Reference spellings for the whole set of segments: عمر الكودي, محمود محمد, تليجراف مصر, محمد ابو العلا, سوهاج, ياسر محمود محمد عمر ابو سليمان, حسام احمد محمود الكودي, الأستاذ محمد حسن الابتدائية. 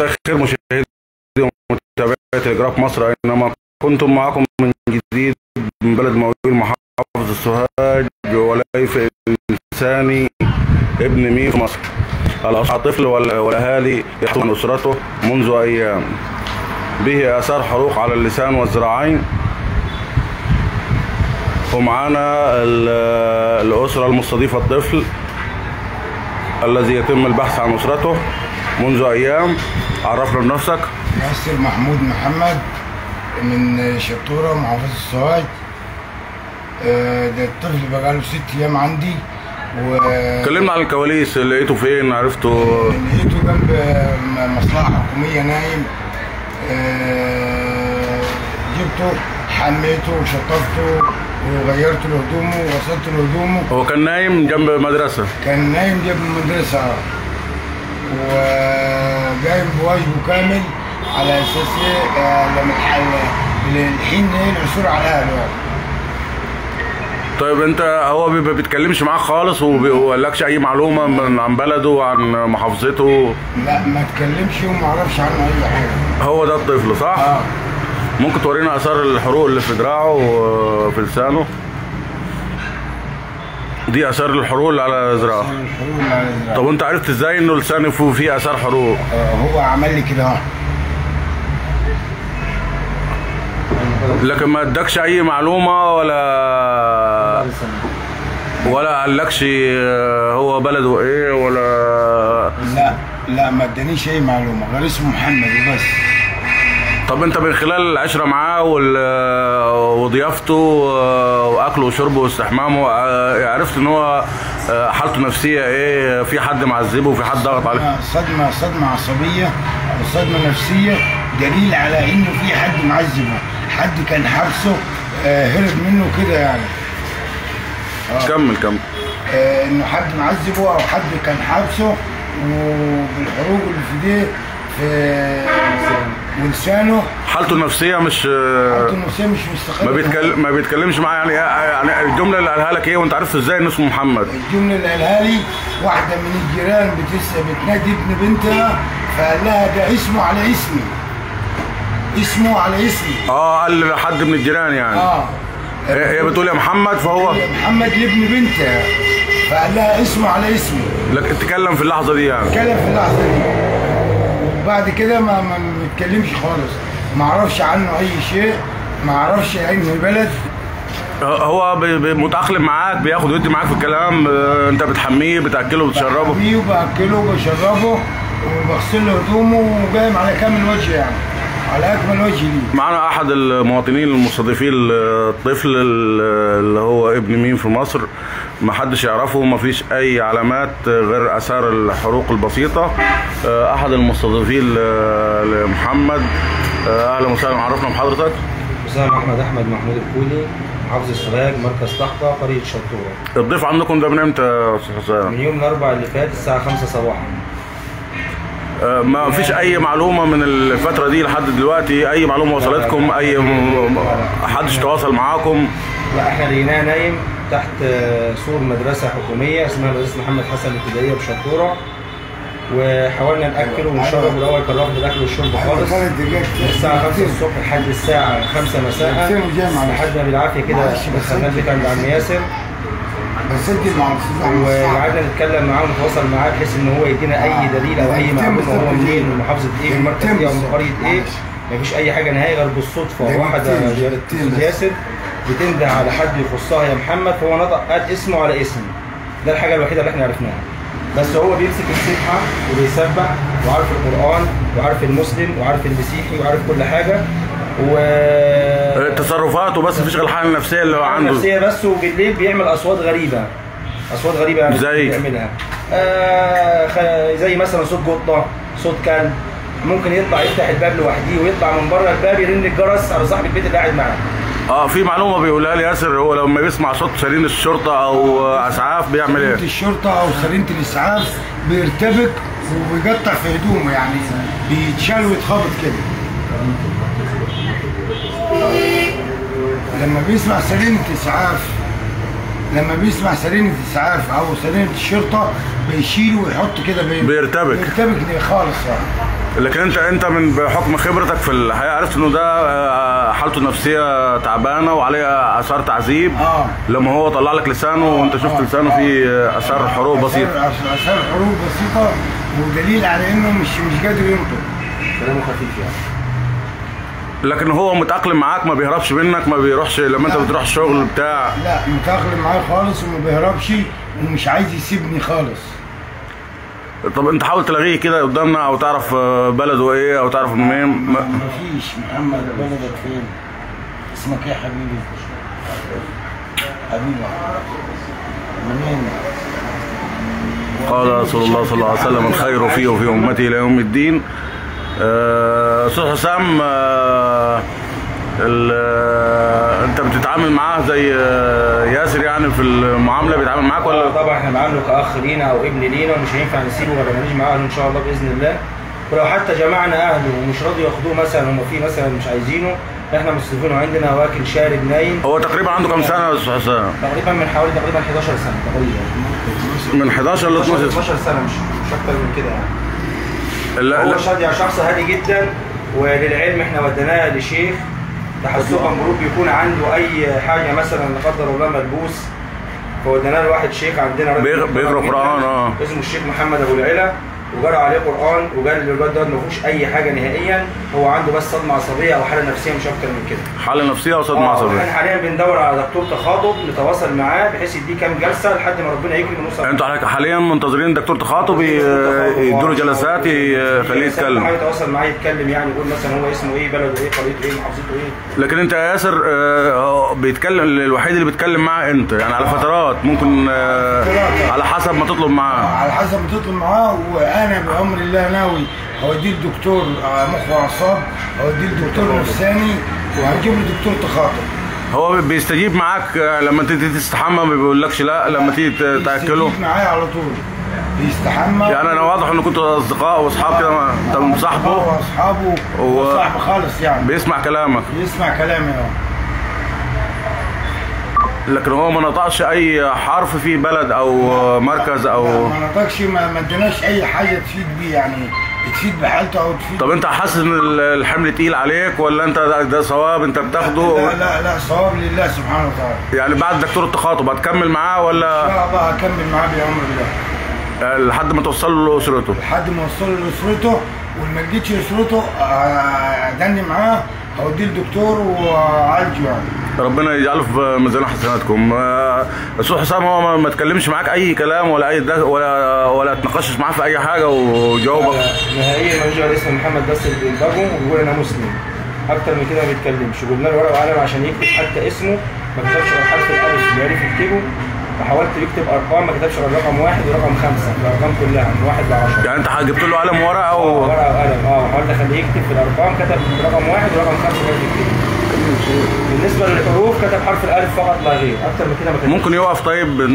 مساء الخير مشاهدي ومتابعي تليجراف مصر اينما كنتم، معكم من جديد من بلد مويل محافظة سوهاج ولاية انساني ابن مين في مصر. الأطفال الطفل والاهالي يحتضن اسرته منذ ايام، به اثار حروق على اللسان والذراعين. ومعانا الاسره المستضيفه الطفل الذي يتم البحث عن اسرته منذ ايام. عرفنا بنفسك. ياسر محمود محمد من شطوره محافظه سوهاج. ده الطفل بقاله 6 ايام عندي. اتكلمنا عن الكواليس، لقيته فين؟ عرفته؟ لقيته جنب مصلحه حكوميه نايم. جبته حميته وشطفته وغيرت له هدومه وغسلت له هدومه. هو كان نايم جنب مدرسه؟ كان نايم جنب المدرسه وجايب بواجبه كامل على اساس للحين العثور على اهله. طيب انت هو ما بيتكلمش معاك خالص وما قالكش اي معلومه عن بلده وعن محافظته؟ لا، ما اتكلمش وما اعرفش عنه اي حاجه. هو ده الطفل صح؟ اه. ممكن تورينا اثار الحروق اللي في دراعه وفي لسانه؟ دي اثار الحروق اللي على ذراعه. طب انت عرفت ازاي انه لسانه فيه اثار حروق؟ هو عمل لي كده اهو. لكن ما ادكش اي معلومه ولا قالكش هو بلده ايه ولا؟ لا ما ادانيش اي معلومه غير اسمه محمد وبس. طب انت من خلال العشره معاه وضيافته واكله وشربه واستحمامه عرفت ان هو حالته نفسيه ايه؟ في حد معذبه وفي حد ضغط عليه؟ صدمه عصبيه وصدمه نفسيه، دليل على انه في حد معذبه، حد كان حابسه هرب منه كده يعني. كمل. انه حد معذبه او حد كان حابسه وبالحروق اللي في ايديه ولسانه. حالته النفسيه مش مستقره. ما بيتكلمش معايا يعني الجمله اللي قالها لك ايه وانت عرفت ازاي انه اسمه محمد؟ الجمله اللي قالها لي واحده من الجيران بتنادي ابن بنتها فقال لها ده اسمه على اسمي. قال لحد من الجيران يعني. هي بتقول يا محمد، فهو محمد لابن بنتها فقال لها اسمه على اسمي. لكن اتكلم في اللحظه دي يعني. بعد كده ما بيتكلمش خالص، ما اعرفش عنه اي شيء، ما اعرفش اي بلد. هو متأقلم معاك، بياخد ويدي معاك في الكلام، انت بتحميه بتاكله وبتشربه؟ بحميه وباكله وبشربه وبغسل له هدومه وجايب على كامل وجه يعني، على اكمل وجه ليه. معانا احد المواطنين المستضيفين الطفل اللي هو ابن مين في مصر، محدش يعرفه، مفيش اي علامات غير اثار الحروق البسيطه. احد المستضيفين لمحمد. اهلا وسهلا، عرفنا بحضرتك. مساء محمد احمد محمود الكودي، محافظه سوهاج، مركز طحطه، قريه شطوره. الضيف عندكم ده من امتى يا استاذ حسام؟ من يوم الاربعاء اللي فات الساعه 5 صباحا. ما فيش اي معلومه من الفتره دي لحد دلوقتي؟ اي معلومه وصلتكم؟ اي حدش تواصل معاكم؟ لا، احنا لقيناه نايم تحت سور مدرسه حكوميه اسمها الأستاذ محمد حسن الابتدائية بشطوره، وحاولنا ناكله ونشربه الاول، كان رافض الاكل والشرب خالص من الساعه 5 الصبح لحد الساعه 5 مساء، لحد ما بالعافيه كده دخلنا البيت عند عم ياسر وقعدنا نتكلم معاه ونتواصل معاه بحيث ان هو يدينا اي دليل او اي معلومه، هو منين ومن محافظه ايه ومن مركز ايه ومن قريه ايه. مفيش اي حاجه نهائي غير بالصدفه واحده جارة ياسر بتنده على حد يخصها يا محمد، فهو نطق قال اسمه على اسمي. ده الحاجه الوحيده اللي احنا عرفناها، بس هو بيمسك السبحه وبيسبح وعارف القران وعارف المسلم وعارف المسيحي وعارف كل حاجه و تصرفاته، بس مفيش غير الحاله النفسيه اللي هو عنده. النفسيه بس، وبالليل بيعمل اصوات غريبه يعني بيعملها. زي مثلا صوت قطه، صوت كلب، ممكن يطلع يفتح الباب لوحده ويطلع من بره الباب يرن الجرس على صاحب البيت اللي قاعد معاه. في معلومه بيقولها لي ياسر، هو لما بيسمع صوت سرينه الشرطه او اسعاف بيعمل ايه؟ سرينه الشرطه او سرينه الاسعاف بيرتبك وبيقطع في هدومه يعني، بيتشال ويتخبط كده. لما بيسمع سرينة إسعاف أو سرينة الشرطة بيشيله ويحط كده، بيرتبك خالص يعني. لكن انت من بحكم خبرتك في الحياه عرفت انه ده حالته النفسيه تعبانه وعليه اثار تعذيب. لما هو طلع لك لسانه وانت شفت لسانه فيه اثار حروق بسيطه. اثار حروق بسيطه ودليل على انه مش قادر ينطق. كلامه خفيف يعني. لكن هو متأقلم معاك، ما بيهربش منك، ما بيروحش لما انت بتروح الشغل بتاع؟ لا، متأقلم معايا خالص وما بيهربش ومش عايز يسيبني خالص. طب انت حاول تلاقيه كده قدامنا او تعرف بلده ايه او تعرف منين؟ مفيش. محمد بلدك فين؟ اسمك ايه يا حبيبي؟ حبيبي منين؟ قال رسول الله صلى الله عليه وسلم: الخير فيه وفي امتي الى يوم الدين. استاذ حسام، انت بتتعامل معاه زي ياسر يعني في المعامله بيتعامل معاك ولا؟ طبعا احنا بنعامله كاخ لينا او ابن لينا ومش هينفع نسيبه ولا نعيش مع اهله ان شاء الله باذن الله. ولو حتى جمعنا اهله ومش راضي ياخدوه مثلا، هم في مثلا مش عايزينه، احنا مستضيفينه عندنا واكل شارب نايم. هو تقريبا عنده كام سنه يا استاذ حسام؟ تقريبا من حوالي 11 سنه تقريبا. من 11 ل 12 سنه، مش اكتر من كده يعني. هو شخص هادي جدا، وللعلم احنا وديناه لشيخ تحسبا جروب يكون عنده اي حاجه مثلا لا قدر الله ملبوس، فوديناه لواحد شيخ عندنا بيقرا قران اسمه الشيخ محمد ابو العلا، وجرى عليه قران وجرى للواد ده ما فيهوش اي حاجه نهائيا، هو عنده بس صدمه عصبيه او حاله نفسيه مش اكتر من كده. حاله نفسيه او صدمه عصبيه. احنا حاليا بندور على دكتور تخاطب نتواصل معاه بحيث يديه كام جلسه لحد ما ربنا يكرم ونوصل. انتوا حاليا منتظرين دكتور تخاطب يدور جلسات يخليه يتكلم؟ حاول يتواصل معاه يتكلم، يعني يقول مثلا هو اسمه ايه، بلده ايه، قريته ايه، محافظته ايه. لكن انت يا ياسر بيتكلم، الوحيد اللي بيتكلم معاه انت يعني على فترات ممكن على حسب ما تطلب معاه؟ على حسب ما تطلب معاه. انا بامر الله ناوي اوديه لدكتور مخ واعصاب، اوديه لدكتور نفساني، وهجيب له دكتور تخاطب. هو بيستجيب معاك لما تيجي تستحمى ما بيقولكش لا؟ لما تيجي تاكله بيستجيب معايا على طول، بيستحمى يعني. انا واضح ان كنتوا اصدقاء واصحاب كده. انت مصاحبه؟ واصحابه وصاحبه خالص يعني. بيسمع كلامك؟ بيسمع كلامي لكن هو ما نطقش اي حرف في بلد او مركز او ما نطقش، ما اديناش اي حاجه تفيد بيه يعني، تفيد بحالته او تفيد. طب انت حاسس ان الحمل تقيل عليك ولا انت ده صواب انت بتاخده؟ لا لا لا، صواب لله سبحانه وتعالى. يعني بعد دكتور التخاطب هتكمل معاه ولا؟ ان شاء الله هكمل معاه بامر الله لحد ما توصل له اسرته. لحد ما اوصل له اسرته، وما جيتش اسرته ادني معاه هوديه لدكتور وعالجه يعني. ربنا يجعله في ميزان حسناتكم. استاذ حسام هو ما اتكلمش معاك اي كلام ولا اي ولا اتناقشش معاه في اي حاجه وجاوبك نهائيا؟ ما جه اسم محمد بس اللي بينتجه وبيقول انا مسلم، اكتر من كده ما بيتكلمش. جبنا له ورقه وقلم عشان يكتب حتى اسمه، ما كتبش غير حرف الالف اللي عرف يكتبه، فحاولت يكتب ارقام ما كتبش غير رقم 1 ورقم 5، الارقام كلها من 1 ل 10. يعني انت جبت له قلم ورقه ورقه وقلم وحاولت اخليه يكتب في الارقام، كتب رقم 1 ورقم 5 كده. بالنسبه للحروف كتب حرف الالف فقط لا غير، اكتر من كده ما كتبش. ممكن يقف طيب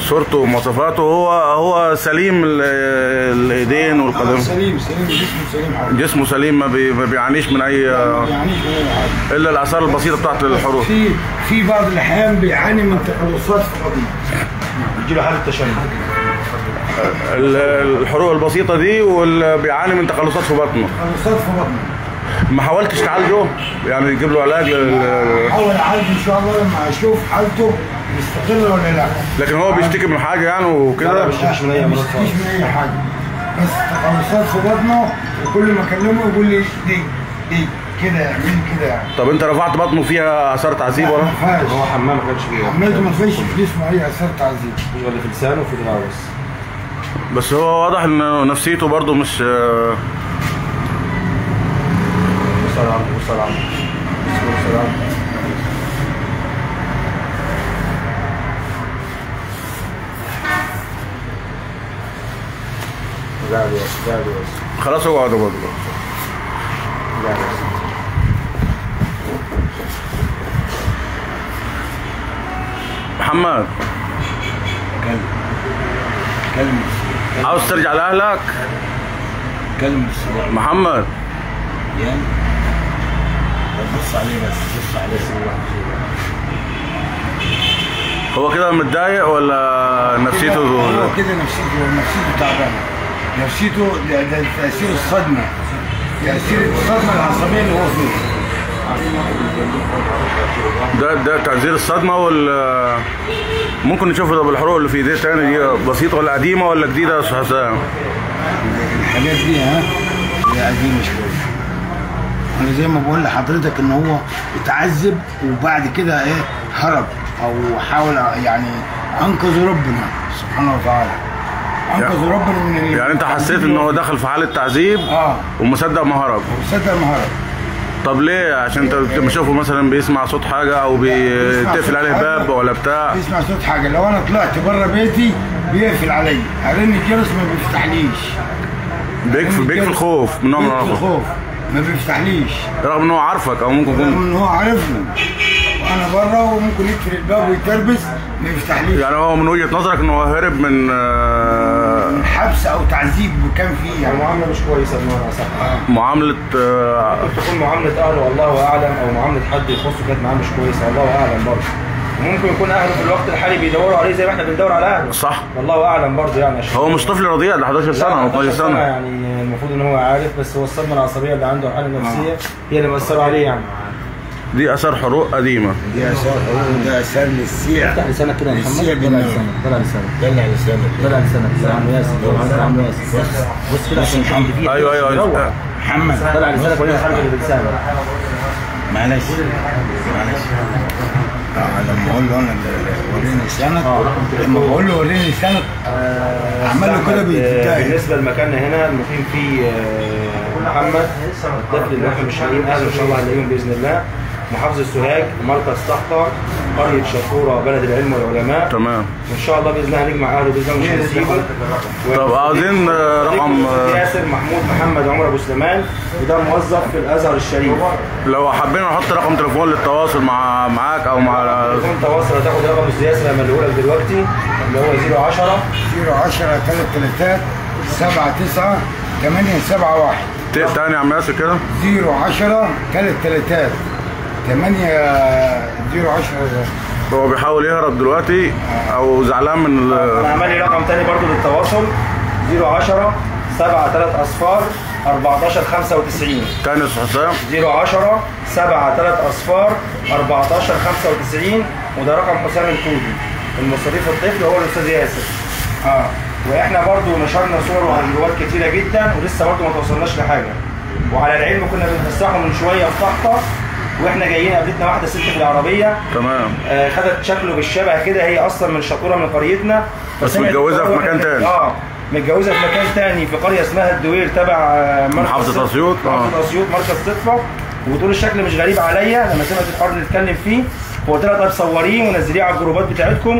صورته ومواصفاته؟ هو سليم الايدين والقدمين؟ سليم جسمه سليم حاجة. جسمه سليم ما بيعانيش من اي حاجه الا الاثار البسيطه بتاعت الحروف. في بعض الاحيان بيعاني من تقلصات في القضيه، بيجي له حاله تشنج الحروف البسيطه دي، وبيعاني من تقلصات في بطنه. ما حاولتش تعالجه يعني تجيب له علاج؟ حاول اعالجه ان شاء الله لما اشوف حالته مستقره ولا لا. لكن هو بيشتكي من حاجه يعني وكده؟ لا، ما بيشتكيش من اي مرض، ما بيشتكيش من اي حاجه، بس تقلصات في بطنه، وكل ما اكلمه يقول لي دي كده يعمل كده يعني. طب انت رفعت بطنه فيها اثار تعذيب ولا؟ هو حمام ما كانش فيه، حمامته ما فيش في جسمه اي اثار تعذيب، مش ولا في لسانه وفي دراعه بس هو واضح ان نفسيته برده مش وصل عمرو. لا خلاص هو عدو برضه. محمد كلم عاوز ترجع لأهلك؟ كلم محمد يعني. بص عليه بس، بص عليه هو كده متضايق ولا نفسيته؟ هو كده نفسيته تعبانه. نفسيته ده تأثير الصدمة، تأثير الصدمة العصبية اللي هو فيها. ده تعذير الصدمة ممكن نشوفه ده بالحروق اللي في ايديه تاني، دي بسيطة ولا قديمة ولا جديدة يا أستاذ حسام؟ الحاجات دي هي قديمة شوية. أنا زي ما بقول لحضرتك إن هو اتعذب وبعد كده هرب أو حاول، يعني أنقذ ربنا سبحانه وتعالى. أنقذ ربنا من يعني أنت حسيت إن هو دخل في حالة تعذيب ومصدق ما هرب؟ مصدق ما هرب. طب ليه؟ عشان انت بتشوفه مثلا بيسمع صوت حاجه او بيقفل عليه باب ولا بتاع؟ بيسمع صوت حاجه، لو انا طلعت بره بيتي بيقفل عليا، ارن الجرس ما بيفتحليش. بيقفل خوف من نوع من انواع الخوف. ما بيفتحليش. رغم ان هو عارفك او ممكن يكون رغم ان هو عارفني وانا بره وممكن يقفل الباب ويتكربس ما يفتحليش. يعني هو من وجهه نظرك ان هو هرب من حبس او تعذيب كان فيه، يعني معامله مش كويسه بمعنى صح. معامله ممكن تكون معامله اهله والله اعلم، او معامله حد يخصه كانت معاه مش كويسه والله اعلم برضه. ممكن يكون اهله في الوقت الحالي بيدوروا عليه زي ما احنا بندور على اهله. صح والله اعلم برضه، يعني هو مش طفل رضيع، ده 11 سنه او 12 سنه، يعني المفروض ان هو عارف، بس هو الصدمه العصبيه اللي عنده الحاله النفسيه هي اللي مأثره عليه. يعني دي اثار حروق قديمه، دي اثار حروق، ده اثار للسيع. افتح لسانك كده يا محمد، طلع لسانك يا عم ياسر، بص كده عشان الحمد فيه. ايوه محمد طلع لسانك ولا خارج اللي بلسانك. معلش لما اقول له انا وريني لسانك، لما بقول له وريني لسانك عمل له كده بيتضايق. بالنسبه لمكاننا هنا المقيم فيه محمد، الطفل اللي احنا مش عارفين اهله ان شاء الله هنلاقيهم باذن الله، محافظة سوهاج، مركز طحطة، قرية شاكورة، بلد العلم والعلماء. تمام. وإن شاء الله بإذن الله هنجمع أهله بإذن الله مش هنسيبه. طب عايزين رقم ياسر محمود عمر ابو سليمان، وده موظف في الأزهر الشريف. لو حابين نحط رقم تليفون للتواصل معاك أو مع تليفون تواصل، هتاخد رقم أستاذ ياسر هيمليهولك دلوقتي، اللي هو 010 33 79 871. تاني يا عم ياسر كده 010 33 8 010. هو بيحاول يهرب دلوقتي او زعلان من انا عمل لي رقم تاني برضه للتواصل 010 73 أصفار 1495. تاني يا استاذ حسام 010 73 أصفار 1495، وده رقم حسام الكودي، المستضيف الطفل هو الاستاذ ياسر. واحنا برضه نشرنا صور وفيديوهات كتيره جدا ولسه برضه ما توصلناش لحاجه. وعلى العلم كنا بنفسحه من شويه في طحطه، واحنا جايين قابلتنا واحده ست في العربيه. تمام. خدت شكله بالشبه كده، هي اصلا من شاكوره من قريتنا، بس متجوزه في مكان تاني. متجوزه في مكان تاني في قريه اسمها الدوير تبع محافظه اسيوط، مركز طفله. وتقول الشكل مش غريب عليا، لما سمعت الحوار اللي نتكلم فيه وقلت لها طب صوريه ونزليه على الجروبات بتاعتكم.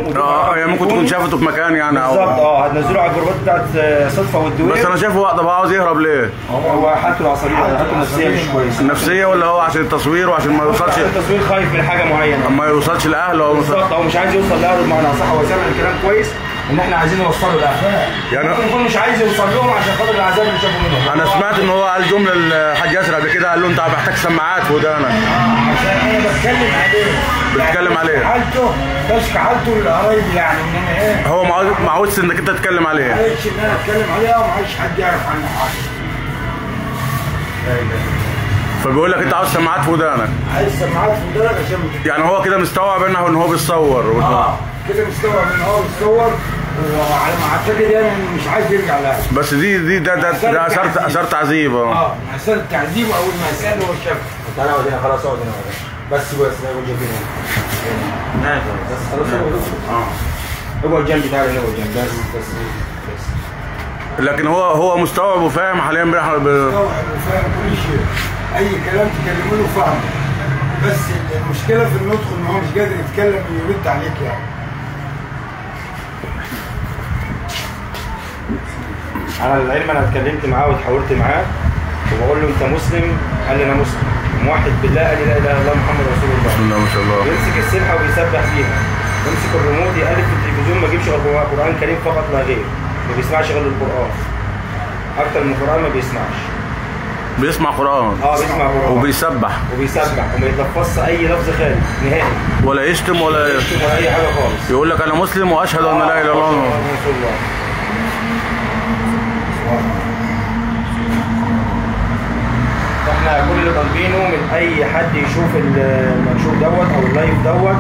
يعني ممكن تكون شافته في مكان يعني بالظبط. هتنزله على الجروبات بتاعت صدفه والدوير. بس انا شايفه واقف، عاوز يهرب ليه؟ هو حالته العصبيه، حالته النفسيه مش كويسه. النفسيه ولا هو عشان التصوير وعشان ما يوصلش؟ عشان التصوير خايف من حاجه معينه، ما يوصلش لاهله بالظبط، او مش عايز يوصل لاهله بمعنى صح. هو سامع الكلام كويس ان احنا عايزين نوصله لاهله، يعني ممكن يكون مش عايز يوصل لهم عشان خاطر العذاب اللي شافه منهم. انا سمعت ان هو قال جمله لحاج ياسر قبل كده، قال له انت محتاج سماعات في ودانك. عشان انا بتكلم عليه، بتتكلم عليه حالته، بشكي حالته للقرايب، يعني ان ايه هو ما عاوزش انك انت تتكلم عليه، ما عاوزش ان انا اتكلم عليها وما عاوزش حد يعرف عنها حاجه، فبيقول لك انت عاوز سماعات في ودانك، عشان يعني هو كده مستوعب انه هو بيصور. كده مستوعب ان هو بيصور، وعلى ما اعتقد يعني مش عايز يرجع لها. بس دي ده اثار تعذيب. اثار تعذيب اول ما ساله هو شافه. تعالى اقعد هنا، خلاص اقعد هنا بس اقعد جنبي هنا. بس خلاص اقعد جنبي، تعالى هنا اقعد جنبي بس. لكن هو مستوعب وفاهم حاليا. مستوعب وفاهم كل شيء، اي كلام تكلموا له فاهمه، بس المشكله في النطق ان هو مش قادر يتكلم ويرد عليك يعني. على العلم انا اتكلمت معاه واتحاورت معاه وبقول له انت مسلم؟ قال لي انا مسلم. موحد بالله؟ قال لي لا اله الا الله محمد رسول الله. بسم الله ما شاء الله. يمسك السلحه وبيسبح فيها، يمسك الريموت يقلب في التلفزيون ما يجيبش غير قران كريم فقط لا غير، ما بيسمعش غير القران، اكتر من القران ما بيسمعش. بيسمع قران؟ بيسمع قران وبيسبح وما يتلفظش اي لفظ خارج نهائي، ولا يشتم ولا اي حاجه خالص. يقول لك انا مسلم واشهد ان لا اله الا الله. من اي حد يشوف المنشور دوت او اللايف دوت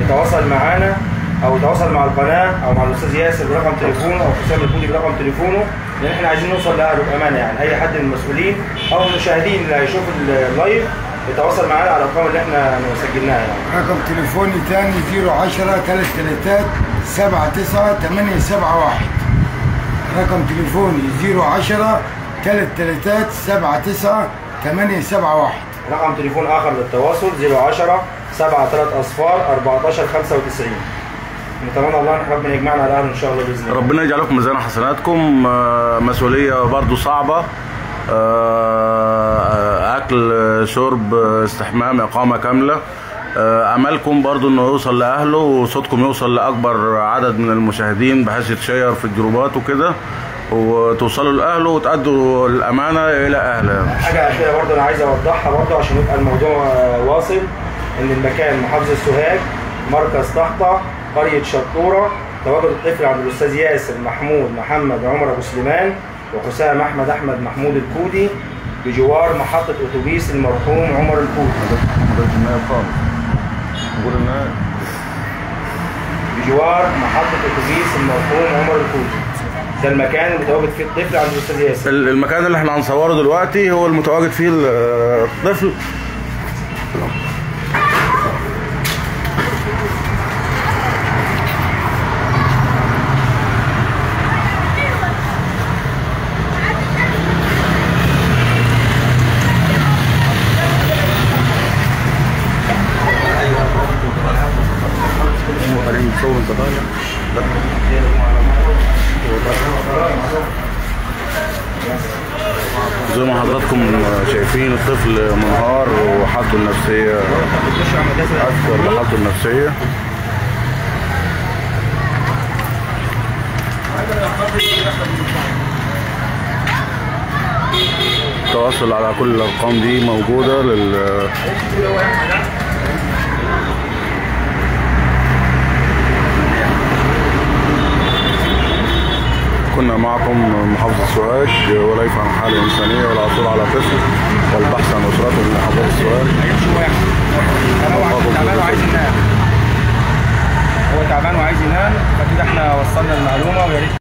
يتواصل معانا او يتواصل مع القناه او مع الاستاذ ياسر برقم تليفونه او حسام الكودي برقم تليفونه، لان احنا عايزين نوصل لاهله بامانه. يعني اي حد من المسؤولين او المشاهدين اللي هيشوف اللايف يتواصل معانا على الارقام اللي احنا سجلناها. يعني رقم تليفوني ثاني 010 337 871، رقم تليفوني 010 337 871. رقم تليفون اخر للتواصل 010 73 اصفار 1495. نتمنى الله ان ربنا يجمعنا على الاهل ان شاء الله باذن الله. ربنا يجعل لكم ميزان حسناتكم. مسؤوليه برضو صعبه، اكل شرب استحمام اقامه كامله. املكم برضو انه يوصل لاهله وصوتكم يوصل لاكبر عدد من المشاهدين بحيث يتشير في الجروبات وكده وتوصلوا لاهله وتأدوا الامانه الى اهله. حاجه اخيره برضو انا عايز اوضحها برضو عشان يبقى الموضوع واصل، ان المكان محافظه سوهاج، مركز طحطة، قريه شطوره. تواجد الطفل عند الاستاذ ياسر محمود محمد عمر ابو سليمان وحسام احمد محمود الكودي بجوار محطه اتوبيس المرحوم عمر الكودي. بجوار محطه اتوبيس المرحوم عمر الكودي. ده المكان اللي متواجد فيه الطفل عند الاستاذ ياسر. المكان اللي احنا هنصوره دلوقتي هو المتواجد فيه الطفل. زي ما حضراتكم شايفين الطفل منهار وحالته النفسيه أكبر بحالته النفسيه. التواصل على كل الارقام دي موجوده كنا معكم محافظة سوهاج ولاية عن الحالة الإنسانية والعثور على طفل والبحث عن أسرته من محافظة سوهاج. هو تعبان وعايز ينام، فكده احنا وصلنا المعلومة.